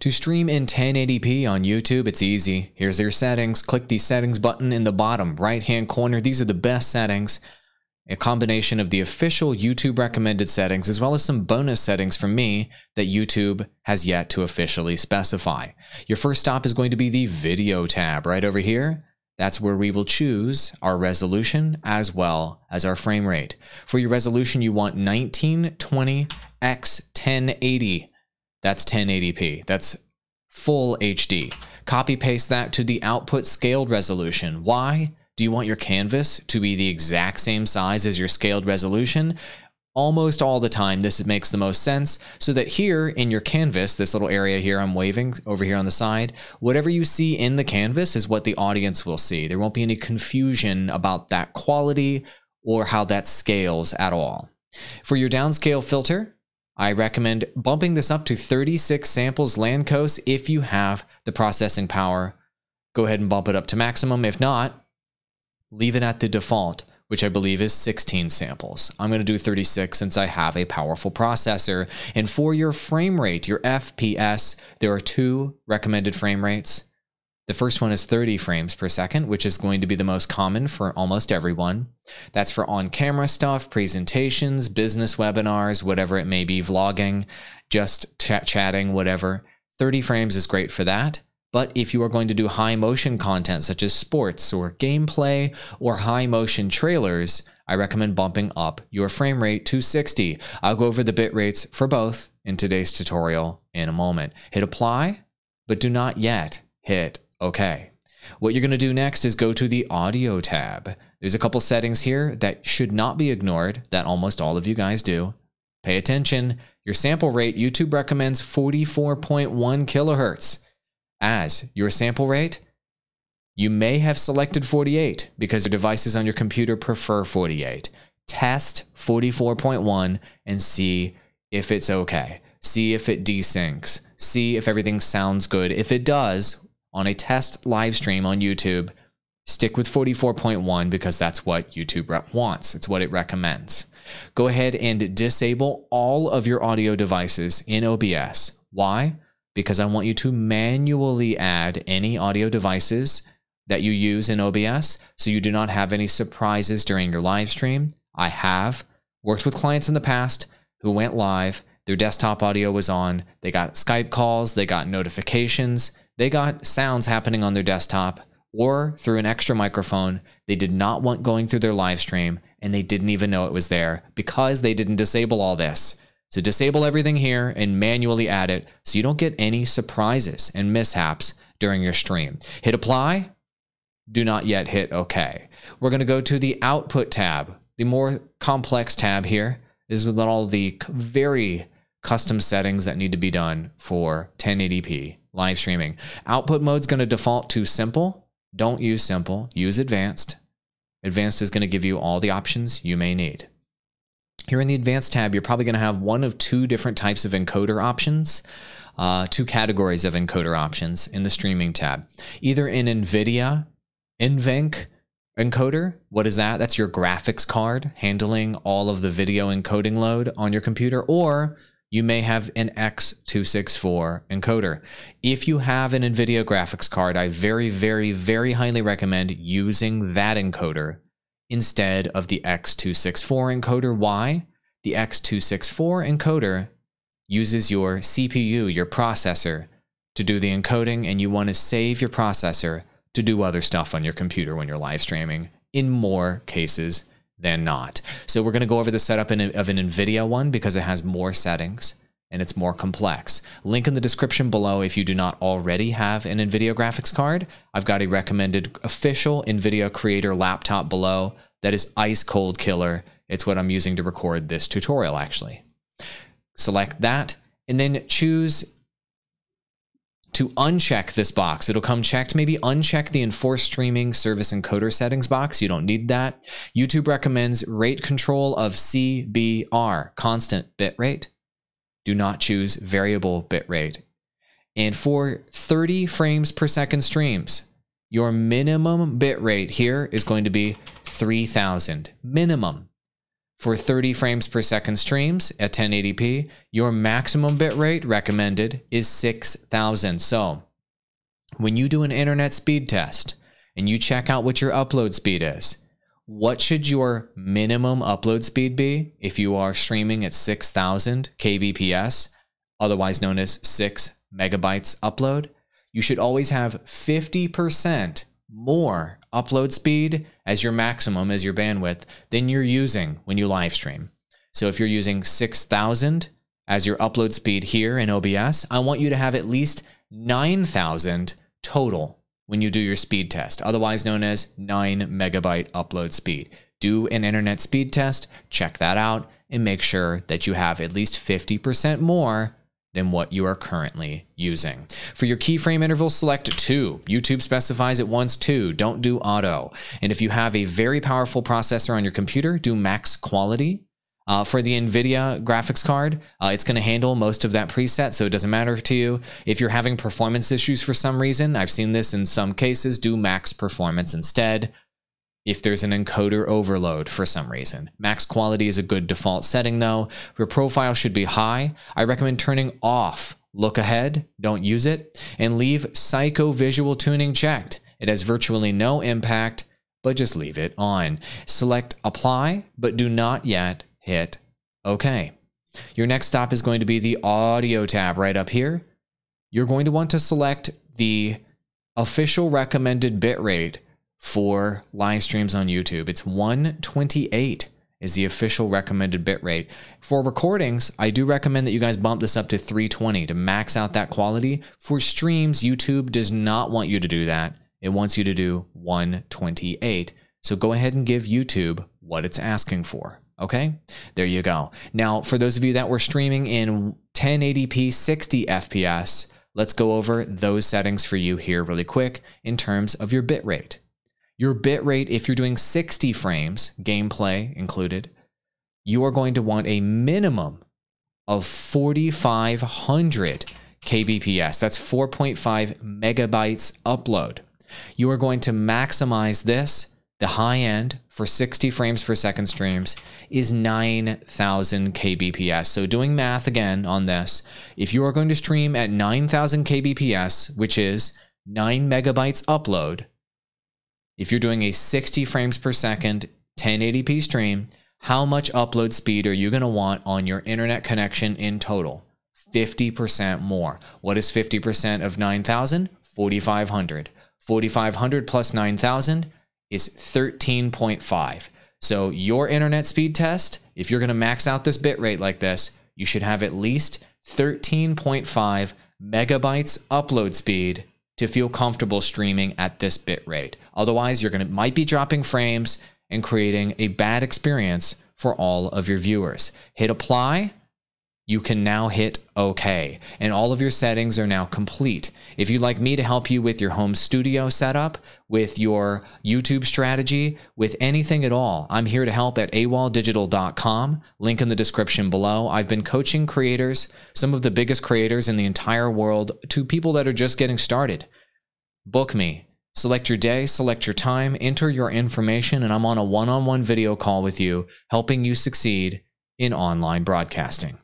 To stream in 1080p on YouTube, it's easy. Here's your settings. Click the settings button in the bottom right-hand corner. These are the best settings. A combination of the official YouTube recommended settings as well as some bonus settings from me that YouTube has yet to officially specify. Your first stop is going to be the video tab right over here. That's where we will choose our resolution as well as our frame rate. For your resolution, you want 1920x1080. That's 1080p. That's full HD. Copy paste that to the output scaled resolution. Why? Do you want your canvas to be the exact same size as your scaled resolution? Almost all the time, this makes the most sense, so that here in your canvas, this little area here I'm waving over here on the side, whatever you see in the canvas is what the audience will see. There won't be any confusion about that quality or how that scales at all. For your downscale filter, I recommend bumping this up to 36 samples Lanco's if you have the processing power. Go ahead and bump it up to maximum. If not, leave it at the default, which I believe is 16 samples. I'm going to do 36 since I have a powerful processor. And for your frame rate, your FPS, there are two recommended frame rates. The first one is 30 frames per second, which is going to be the most common for almost everyone. That's for on-camera stuff, presentations, business webinars, whatever it may be, vlogging, just chatting, whatever. 30 frames is great for that. But if you are going to do high motion content such as sports or gameplay or high motion trailers, I recommend bumping up your frame rate to 60. I'll go over the bit rates for both in today's tutorial in a moment. Hit apply, but do not yet hit OK. What you're going to do next is go to the audio tab. There's a couple settings here that should not be ignored that almost all of you guys do. Pay attention. Your sample rate, YouTube recommends 44.1 kilohertz. As your sample rate, you may have selected 48 because your devices on your computer prefer 48. Test 44.1 and see if it's okay. See if it desyncs. See if everything sounds good. If it does, on a test live stream on YouTube, stick with 44.1 because that's what YouTube wants. It's what it recommends. Go ahead and disable all of your audio devices in OBS. Why? Because I want you to manually add any audio devices that you use in OBS so you do not have any surprises during your live stream. I have worked with clients in the past who went live, their desktop audio was on, they got Skype calls, they got notifications, they got sounds happening on their desktop or through an extra microphone they did not want going through their live stream, and they didn't even know it was there because they didn't disable all this. So disable everything here and manually add it so you don't get any surprises and mishaps during your stream. Hit apply. Do not yet hit OK. We're going to go to the output tab, the more complex tab here. This is with all the very custom settings that need to be done for 1080p live streaming. Output mode is going to default to simple. Don't use simple. Use advanced. Advanced is going to give you all the options you may need. Here in the Advanced tab, you're probably going to have one of two different types of encoder options, two categories of encoder options in the Streaming tab. Either an NVIDIA NVENC encoder. What is that? That's your graphics card handling all of the video encoding load on your computer, or you may have an X264 encoder. If you have an NVIDIA graphics card, I very, very, very highly recommend using that encoder instead of the X264 encoder. Why? The X264 encoder uses your CPU, your processor, to do the encoding, and you want to save your processor to do other stuff on your computer when you're live streaming in more cases than not. So we're going to go over the setup of an NVIDIA one because it has more settings and it's more complex. Link in the description below if you do not already have an NVIDIA graphics card. I've got a recommended official NVIDIA Creator laptop below that is ice cold killer. It's what I'm using to record this tutorial actually. Select that and then choose to uncheck this box. It'll come checked. Maybe uncheck the Enforce Streaming Service Encoder Settings box. You don't need that. YouTube recommends rate control of CBR, constant bit rate. Do not choose variable bitrate. And for 30 frames per second streams, your minimum bitrate here is going to be 3000. Minimum. For 30 frames per second streams at 1080p, your maximum bitrate recommended is 6,000. So when you do an internet speed test and you check out what your upload speed is, what should your minimum upload speed be if you are streaming at 6,000 kbps, otherwise known as 6 megabytes upload? You should always have 50% more upload speed as your maximum, as your bandwidth, than you're using when you live stream. So if you're using 6,000 as your upload speed here in OBS, I want you to have at least 9,000 total when you do your speed test, otherwise known as 9 megabyte upload speed. Do an internet speed test, check that out, and make sure that you have at least 50% more than what you are currently using. For your keyframe interval, select 2. YouTube specifies it wants 2. Don't do auto. And if you have a very powerful processor on your computer, do max quality. For the NVIDIA graphics card, it's going to handle most of that preset, so it doesn't matter to you. If you're having performance issues for some reason, I've seen this in some cases, do max performance instead. If there's an encoder overload for some reason. Max quality is a good default setting though. Your profile should be high. I recommend turning off look ahead, don't use it, and leave psycho-visual tuning checked. It has virtually no impact, but just leave it on. Select apply, but do not yet hit okay. Your next stop is going to be the audio tab right up here. You're going to want to select the official recommended bitrate for live streams on YouTube. It's 128 is the official recommended bitrate. For recordings, I do recommend that you guys bump this up to 320 to max out that quality. For streams, YouTube does not want you to do that. It wants you to do 128. So go ahead and give YouTube what it's asking for. Okay, there you go. Now, for those of you that were streaming in 1080p 60 FPS, let's go over those settings for you here really quick in terms of your bitrate. Your bitrate, if you're doing 60 frames, gameplay included, you are going to want a minimum of 4,500 kbps. That's 4.5 megabytes upload. You are going to maximize this. The high end for 60 frames per second streams is 9,000 kbps. So doing math again on this, if you are going to stream at 9,000 kbps, which is 9 megabytes upload, if you're doing a 60 frames per second 1080p stream, how much upload speed are you going to want on your internet connection in total? 50% more. What is 50% of 9,000? 4,500. 4,500 plus 9,000 is 13.5. So your internet speed test, if you're going to max out this bitrate like this, you should have at least 13.5 megabytes upload speed to feel comfortable streaming at this bitrate. Otherwise, you're might be dropping frames and creating a bad experience for all of your viewers. Hit apply. You can now hit OK, and all of your settings are now complete. If you'd like me to help you with your home studio setup, with your YouTube strategy, with anything at all, I'm here to help at awalldigital.com. Link in the description below. I've been coaching creators, some of the biggest creators in the entire world, to people that are just getting started. Book me. Select your day, select your time, enter your information, and I'm on a one-on-one video call with you, helping you succeed in online broadcasting.